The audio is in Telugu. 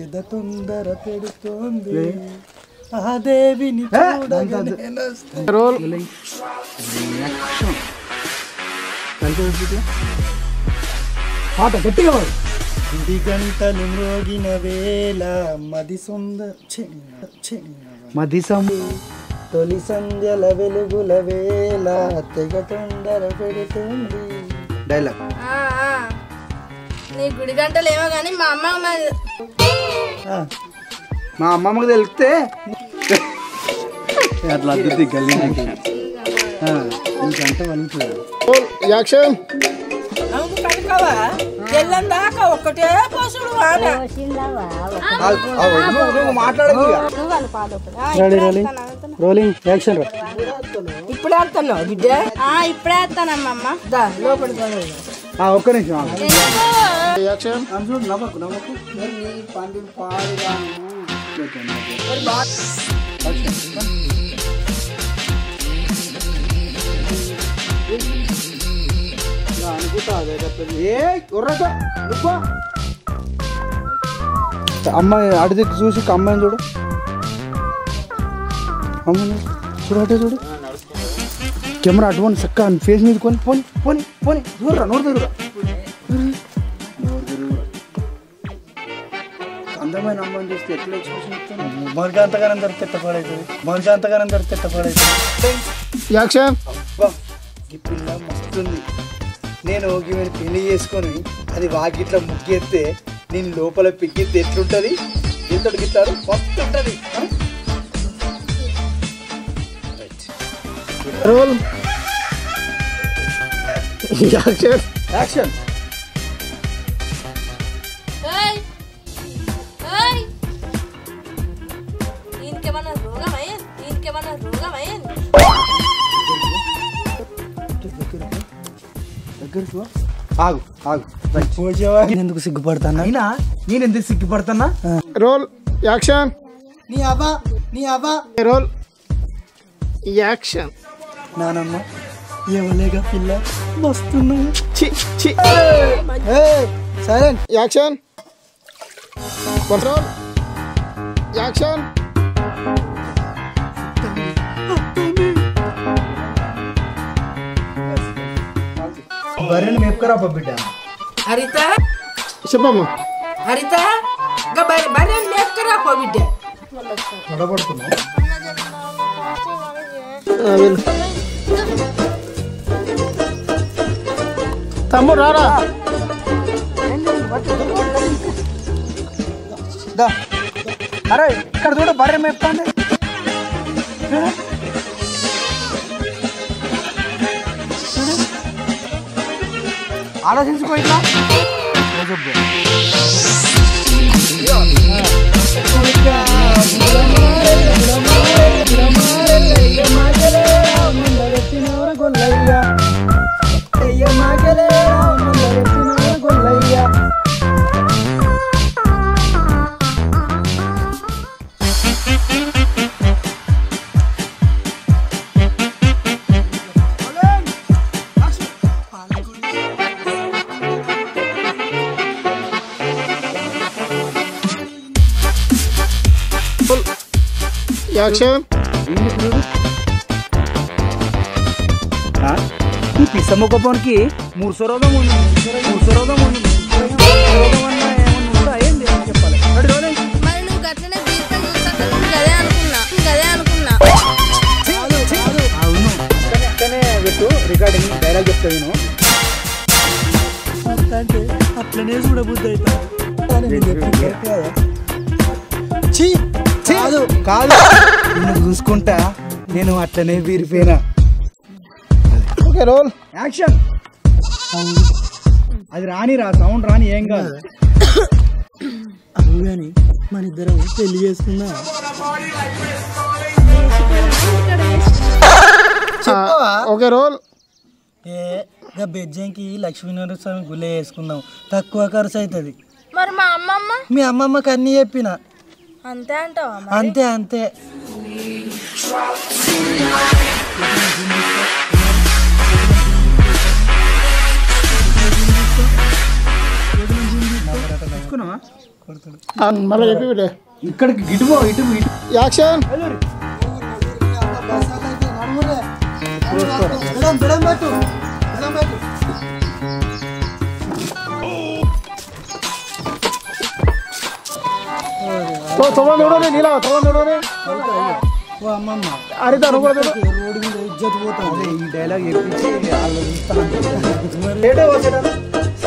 ఏద తొందర పెడుతోంది ఆ దేవిని చూడగానే నేనొస్తాను రోల్ యాక్షన్ కంట్రోల్ చేయండి పాట గట్టిగా వాడు ఇంటి గంటలు మోగిన వేళ మది సుందర మది సము తొలి సంధ్యల వెలుగుల వేళ తెగ తొందర పెడుతోంది డైలాగ్ ఆ ఆ నీ గుడి గంటలేమో గాని మా అమ్మ మా అమ్మమ్మకు తెలిస్తే అట్లా అద్దె గల్లి గంట యాక్షన్ ఒక్కటే పోసుడు రోలింగ్ యాక్షన్ ఇప్పుడే ఆడుతున్నావు బిడ్డ ఇప్పుడే ఆడుతానమ్మమ్మ లోపలికి ఒక్క నిమిషం అమ్మాయి అడిదిక్కు చూసి అమ్మాయిని చూడు అమ్మాయి చూడు అటే చూడు కెమెరా అడ్వాన్స్ చక్క ఫేస్ మీద కొని పోని పోని పోని దూరరా నోరు దూరరా అందమైన అమ్మని చూస్తే ఎట్లా మనకి అంతగానం దొరికితే ఎట్టపడైతుంది మనకి అంతగానం దొరికితే ఎట్టపడైతుంది యాక్షన్ ఈ పిల్ల మస్తుంది నేను ఈమెను పెళ్లి చేసుకొని అది వాకిట్లో ముగ్గెత్తే నేను లోపల పిక్కితే ఎట్లుంటుంది ఎంతటికి ఇస్తారు మస్తు ఉంటుంది రోల్ యాక్షన్ యాక్షన్ ఏయ్ ఏయ్ దీనికి మన రోగమయ్య దగ్గరికి ఆగు పోజేవా ఎందుకు సిగ్గుపడతానా అయినా నేను ఎందుకు సిగ్గుపడతానా రోల్ యాక్షన్ నీ అబ్బా రోల్ యాక్షన్ నానమ్మ ఏమలేగా పిల్ల వస్తున్నా సైలెంట్ యాక్షన్ కంట్రోల్ యాక్షన్ బర్రెని మేపుకరా బిడ్డ హరిత చెప్పమ్మ హరిత బర్రెని మేపుకరా బిడ్డ తడబడుతున్నా తమ్ముడు రారా అరే ఇక్కడ చూడ బర్రె మేపుతాండి ఆలోచించుకో ఇట్లా యాక్షన్ ఈ పిసమ్మ కోపానికి మూడు సొరోదం ఉంది అయింది అని చెప్పాలి మరి నువ్వు గట్లనే గదే అనుకున్నా అవును అక్కనే పెట్టు రికార్డింగ్ డైలాగ్ చెప్తా నేను అంటే అట్లనే చూడబుద్ధి అవుతుంది కాదు కాదు నువ్వు చూసుకుంటా నేను అట్లనే వీరిపోయినా ఓకే రోల్ యాక్షన్ అది రానిరా సౌండ్ రాని ఏం కాదు అవును కానీ మన ఇద్దరం పెళ్లి చేసుకుందా ఓకే రోల్ ఏ బెజ్జంకి లక్ష్మీనారాయణ స్వామి గుళ్ళే వేసుకుందాం తక్కువ ఖర్చు అవుతుంది మరి మా అమ్మమ్మ మీ అమ్మమ్మకి అన్నీ చెప్పినా అంతే అంటావా అంతే చూసుకున్నావా